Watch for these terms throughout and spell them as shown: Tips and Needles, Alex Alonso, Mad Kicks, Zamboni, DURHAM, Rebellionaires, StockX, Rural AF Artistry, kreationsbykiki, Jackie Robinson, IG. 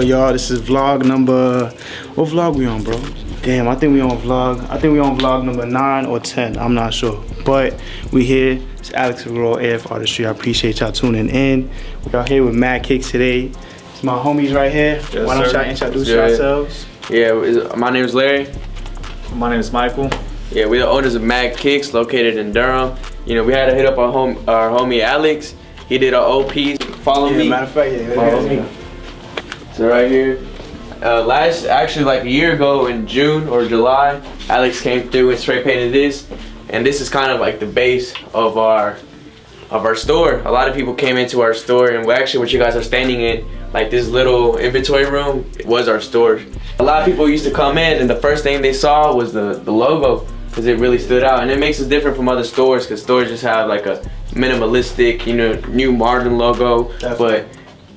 go, y'all. This is vlog number, what vlog we on, bro? Damn, I think we on vlog number 9 or 10. I'm not sure, but we here. It's Alex of Rural AF Artistry. I appreciate y'all tuning in. We out here with Mad Kicks today. It's my homies right here. Yes, why don't y'all introduce yourselves? Yeah, my name is Larry. My name is Michael. Yeah, we're the owners of Mad Kicks, located in Durham. You know, we had to hit up our homie Alex. He did our old piece. Follow me. Matter of fact, follow me. So right here. Actually like a year ago in June or July, Alex came through and spray painted this. And this is kind of like the base of our store. A lot of people came into our store, and actually what you guys are standing in, like this little inventory room, it was our store. A lot of people used to come in and the first thing they saw was the logo, because it really stood out. And it makes us different from other stores, because stores just have like a minimalistic, you know, new modern logo. But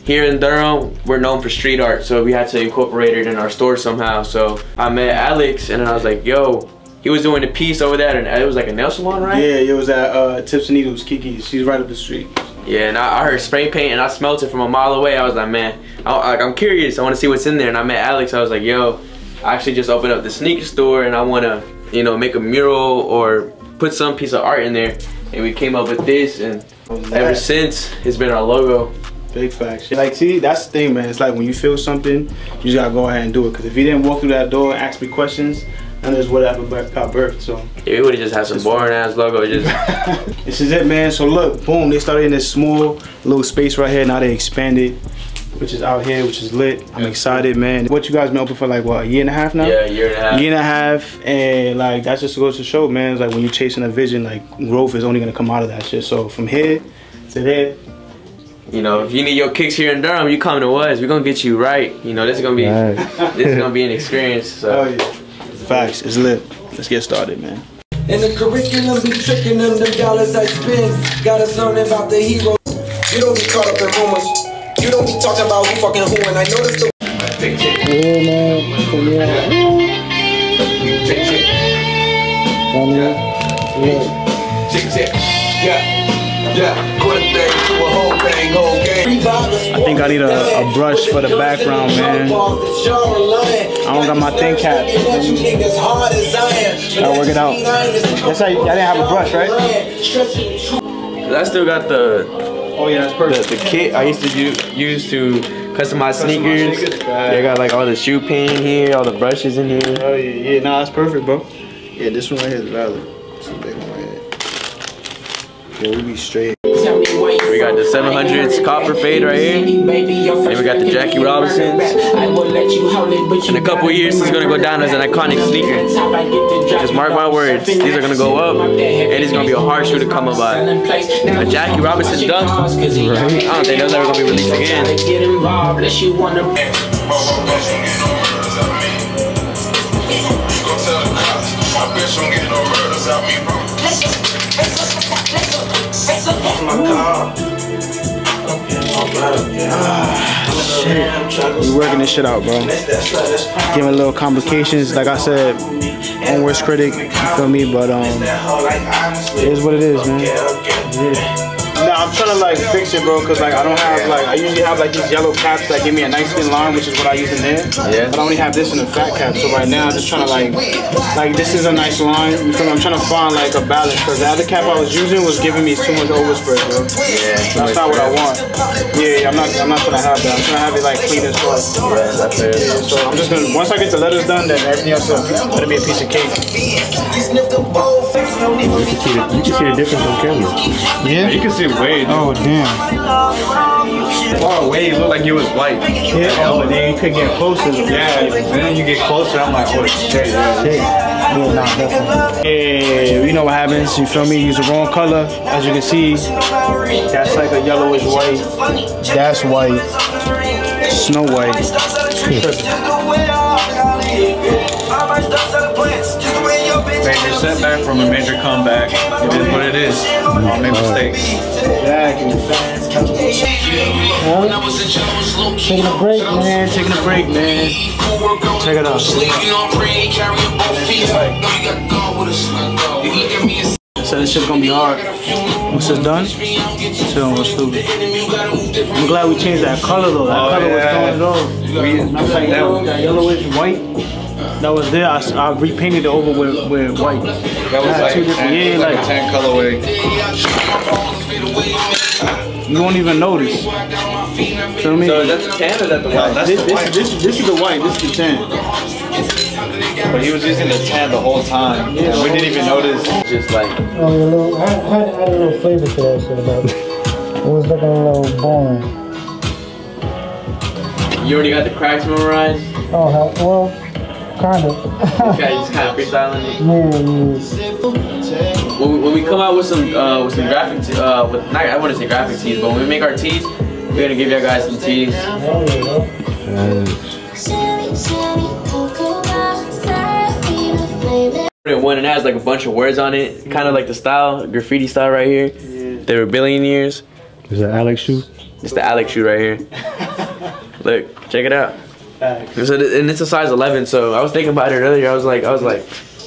here in Durham, we're known for street art, so we had to incorporate it in our store somehow. So I met Alex and I was like, yo, he was doing a piece over there, and it was like a nail salon, right? Yeah, it was at Tips and Needles, Kiki's. She's right up the street. Yeah, and I heard spray paint, and I smelled it from a mile away. I was like, man, I'm curious. I want to see what's in there. And I met Alex. I was like, yo, I actually just opened up the sneaker store, and I want to, you know, make a mural or put some piece of art in there. And we came up with this, and ever since, it's been our logo. Big facts. Like, see, that's the thing, man. It's like when you feel something, you just gotta go ahead and do it. Because if you didn't walk through that door and ask me questions, and there's whatever got birthed, so. Yeah, we would've just had some boring ass logo, just. This is it, man. So look, boom, they started in this small little space right here. Now they expanded, which is out here, which is lit. I'm excited, man. What you guys been open for, like, what, a year and a half now? Yeah, a year and a half. And like, that just goes to show, man. It's like when you're chasing a vision, like, growth is only gonna come out of that shit. So from here to there, you know, if you need your kicks here in Durham, you come to us. We're gonna get you right. You know, this is gonna be an experience. So. Oh, yeah. Facts, it's lit. Let's get started, man. In the curriculum, be tricking them, the dollars I spend. Got us learning about the heroes. You don't be caught up in rumors. You don't be talking about who fucking who, and I noticed the. I think I need a brush for the background, man. I don't got my thin cap. Gotta work it out. That's how you, I didn't have a brush, right? I still got the. Oh yeah, that's perfect. The kit I used to use to customize sneakers. They got like all the shoe pin here, all the brushes in here. Oh yeah, yeah, nah, that's perfect, bro. Yeah, this one right here is valid. It's a big one right here. Yeah, we be straight. We got the 700s copper fade right here, and we got the Jackie Robinsons, in a couple years it's going to go down as an iconic sneaker. Just mark my words, these are going to go up, and it's going to be a hard shoe to come by. A Jackie Robinson dunk, I don't think those are ever going to be released again. Shit. We working this shit out, bro. Giving little complications, like I said, own worst critic, you feel me? But it is what it is, man. Yeah. Nah, I'm trying to like fix it, bro, cause like I don't have like I usually have like these yellow caps that give me a nice thin line, which is what I use in there. Yeah. But I only have this in a fat cap, so right now I'm just trying to like this is a nice line. Because I'm trying to find like a balance, cause the other cap I was using was giving me too much overspread, bro. Yeah. That's not what I want. Yeah, I'm not trying to have that. I'm trying to have it like clean as fuck. Yeah, that's it. So I'm just gonna once I get the letters done, then everything else is gonna be a piece of cake. You can see the difference on camera. Yeah. You can see. Wade. Oh damn! Far away, it looked like it was white. Yeah. Oh, and then you could get closer. Yeah. And then you get closer, I'm like, oh shit, shit. Yeah, you know what happens? You feel me? Use the wrong color, as you can see. That's like a yellowish white. That's white. Snow white. Major setback from a major comeback. It is what it is. I'll make mistakes. Exactly. Well, taking a break, man. Taking a break, man. Check it out. So this shit's gonna be hard. Once it's done, it's gonna stupid. I'm glad we changed that color though. That color was going low. That yellowish white. That was there. I repainted it over with white. That was like, like a tan colorway. You won't even notice. So, I mean, so that's tan or that the white? This is the white. This is the tan. But he was using the tan the whole time. Yeah, we didn't even notice. Just like I had a little flavor to that shit about it. It was looking a little boring. You already got the cracks memorized? Oh well. Kind of. Okay, just kind of freestyling it. Yeah. When we come out with some graphic tees, I wouldn't say graphic tees, but when we make our tees, we're gonna give you guys some tees. One and it has like a bunch of words on it, kind of like the style, graffiti style right here. Yeah. The Rebellionaires. Is that Alex shoe? It's the Alex shoe right here. Look, check it out. And it's a size 11, so I was thinking about it earlier. I was like, if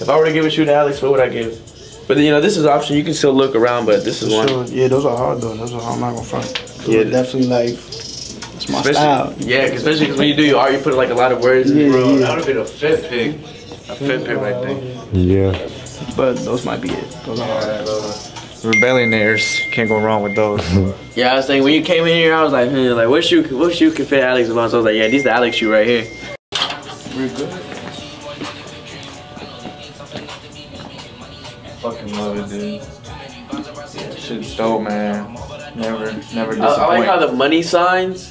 I were to give a shoe to Alex, what would I give? But you know, this is an option. You can still look around, but this is one. Sure. Yeah, those are hard though. Those are hard. I'm not gonna front. Yeah, definitely like it's my style. Yeah, especially because when you do your art, you put like a lot of words. Yeah, bro, that would have been a fit pick. A fit pick right there. Yeah. But those might be it. Those are hard. Rebellionaires, can't go wrong with those. Yeah, I was saying when you came in here, I was like, like what shoe can fit Alex Alonso? I was like, yeah, these the Alex shoe right here. We're good. Fucking love it, dude. Yeah, shit's dope, man. Never disappoint. I like how the money signs.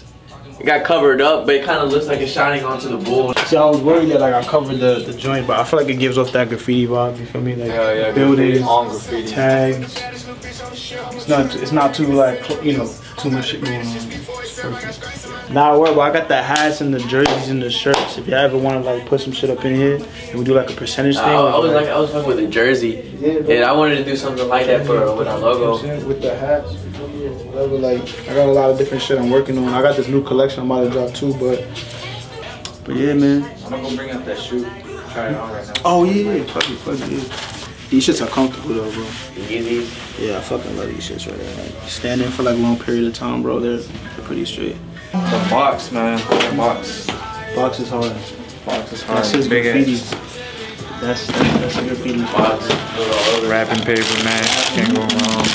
It got covered up, but it kind of looks like it's shining onto the bull. See, I was worried that like I covered the joint, but I feel like it gives off that graffiti vibe. You feel me? Like yeah, buildings, graffiti. Tags. It's not too like you know too much shit going on. Nah, worry, but I got the hats and the jerseys and the shirts. If you ever want to like put some shit up in here, and we do like a percentage thing. I was fucking with a jersey, and I wanted to do something like that for with our logo. With the hats. Whatever, like I got a lot of different shit I'm working on. I got this new collection I'm about to drop too, but yeah, man. I'm not gonna bring out that shoe. Try it on right now. Oh yeah, fuck it. These shits are comfortable though, bro. Easy. Yeah, I fucking love these shits right there. Like, standing for like a long period of time, bro. They're pretty straight. The box, man. The box. Box is hard. Box is hard. That's his graffiti. That's a graffiti box. Wrapping paper, man. Can't go wrong.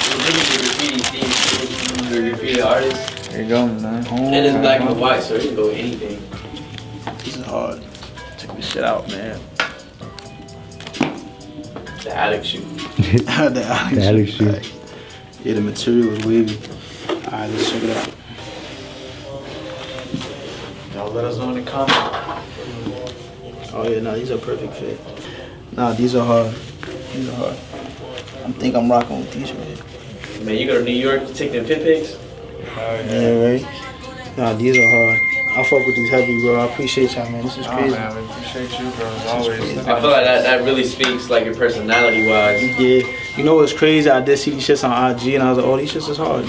Graffiti artist. There you go, man. Oh, and it's black and white, so you can go with anything. This is hard. Took this shit out, man. The Alex shoe. the Alex shoe. Like, yeah, the material is wavy. Alright, let's check it out. Y'all let us know in the comments. Oh yeah, these are perfect fit. Nah, these are hard. These are hard. I think I'm rocking with these right here. Man, you go to New York, you take them fit pics? Yeah, right? Nah, these are hard. I fuck with these heavy, bro. I appreciate y'all, man. This is crazy. Man, I appreciate you, bro, as always. I feel like that really speaks, like, your personality-wise. Yeah. You know what's crazy? I did see these shits on IG, and I was like, oh, these shits is hard.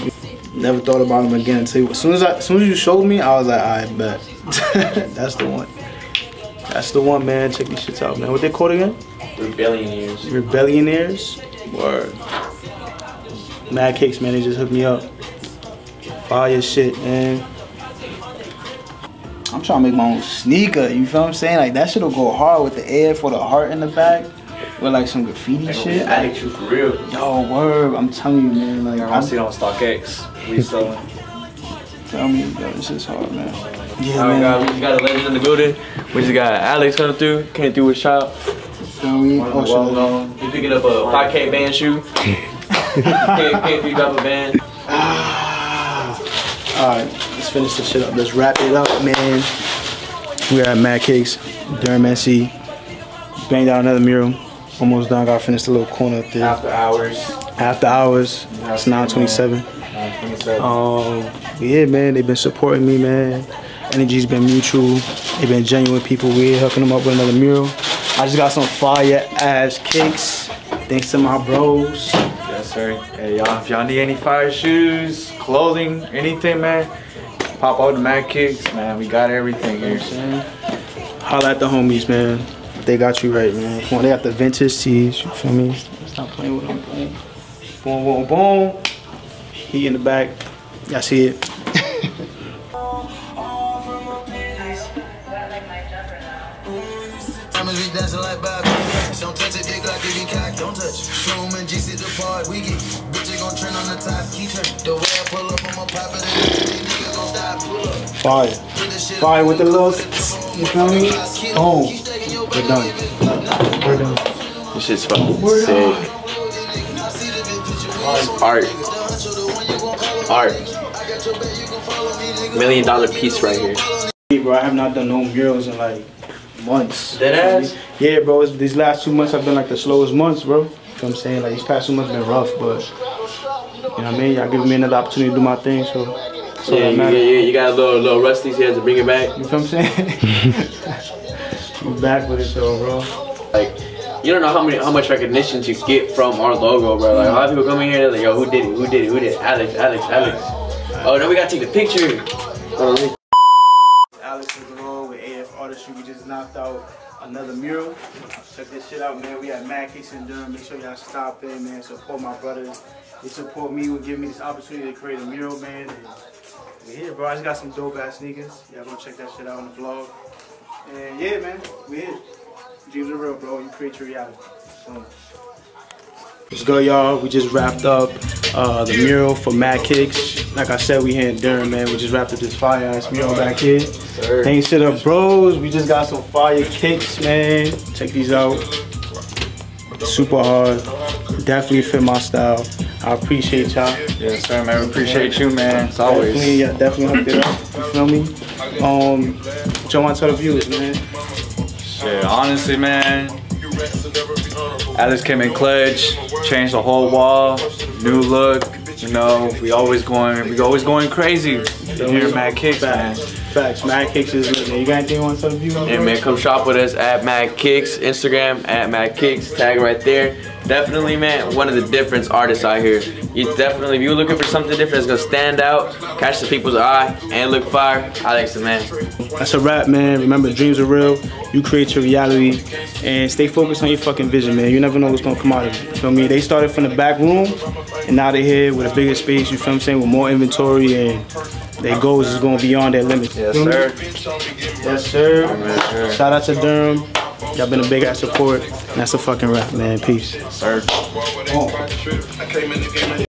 Never thought about them again until as soon as you showed me, I was like, all right, bet. That's the one. That's the one, man. Check these shits out, man. What they called again? Rebellionaires. Rebellionaires? Word. Mad Kicks, man, they just hooked me up. Fire shit, man. I'm trying to make my own sneaker, you feel what I'm saying? Like, that shit'll go hard with the AF or the heart in the back. With, like, some graffiti shit. Like, you for real. Yo, word, I'm telling you, man. Like, I see it on StockX. We selling. Tell me, bro, this is hard, man. Yeah, man. God, we just got a legend in the building. We just got Alex coming through. Came through with shop. You picking up a 5K band shoe. Can't be double band. Alright, let's finish this shit up. Let's wrap it up, man. We got Mad Kicks, Durham SC. Banged out another mural. Almost done. Gotta finish the little corner up there. After hours. After hours. It's 9:27. 9:27. Yeah, man. They've been supporting me, man. Energy's been mutual. They've been genuine people. We're hooking them up with another mural. I just got some fire ass kicks. Thanks to my bros. Yes, sir. Hey, y'all, if y'all need any fire shoes, clothing, anything, man, pop out the Mad Kicks, man. We got everything here. Holla at the homies, man. They got you right, man. Come on, they got the vintage tees, you feel me? Stop playing with them, man. Boom, boom, boom. He in the back. Y'all see it. Don't touch it, dick like you cock. Don't touch. Zoom and GC the part. We get bitch gon' trend on the top. Keep turn. The way I pull up on my pop it. Nigga gon' stop. Fire. Fire with the look. You feel me? Oh. We're done. We're done. This shit's fucking sick. Art. Art. $1 million piece right here. Hey, bro, I have not done no murals in like months. Dead ass? Yeah, bro. It's, these last 2 months have been like the slowest months, bro. You know what I'm saying? Like, these past 2 months have been rough, but you know what I mean? Y'all giving me another opportunity to do my thing, so yeah, you got a little rusty, so you had to bring it back. You know what I'm saying? I'm back with it, though, bro. Like, you don't know how much recognition you get from our logo, bro. Like, a lot of people come in here, they're like, yo, who did it? Who did it? Who did it? Alex, Alex, Alex. Oh, now we gotta take the picture. We just knocked out another mural. Check this shit out, man. We at Mad Kicks in Durham. Make sure y'all stop in, man. Support my brothers. They support me. Will give me this opportunity to create a mural, man. And we're here, bro. I just got some dope ass sneakers. Y'all go check that shit out on the vlog. And yeah, man, we here. Dreams are real, bro. You create your reality. So. What's good, y'all? We just wrapped up the mural for Mad Kicks. Like I said, we here in Durham, man. We just wrapped up this fire ass mural back here. Thanks to the bros, we just got some fire kicks, man. Check these out. Super hard. Definitely fit my style. I appreciate y'all. Yes, sir, man. We appreciate you, man. As always. Definitely, yeah, definitely hooked it up. You feel me? What y'all want to tell the viewers, man? Shit, honestly, man. Alex came in clutch, changed the whole wall, new look, you know, we always going crazy here at Mad Kicks, man. Facts, Mad Kicks is lit, man. You got anything on some of you? Yeah, man, come shop with us at Mad Kicks, Instagram, at Mad Kicks, tag right there. Definitely, man, one of the different artists out here. You definitely, if you're looking for something different that's gonna stand out, catch the people's eye, and look fire, Alex the man. That's a wrap, man. Remember, dreams are real. You create your reality, and stay focused on your fucking vision, man. You never know what's gonna come out of it. You feel me? They started from the back room, and now they're here with a bigger space. You feel what I'm saying? With more inventory, and their goals is gonna be beyond their limits. Yes, sir. Yes, sir. Yes, sir. Shout out to Durham. Y'all been a big ass support. And that's a fucking wrap, man. Peace. Sir. Oh.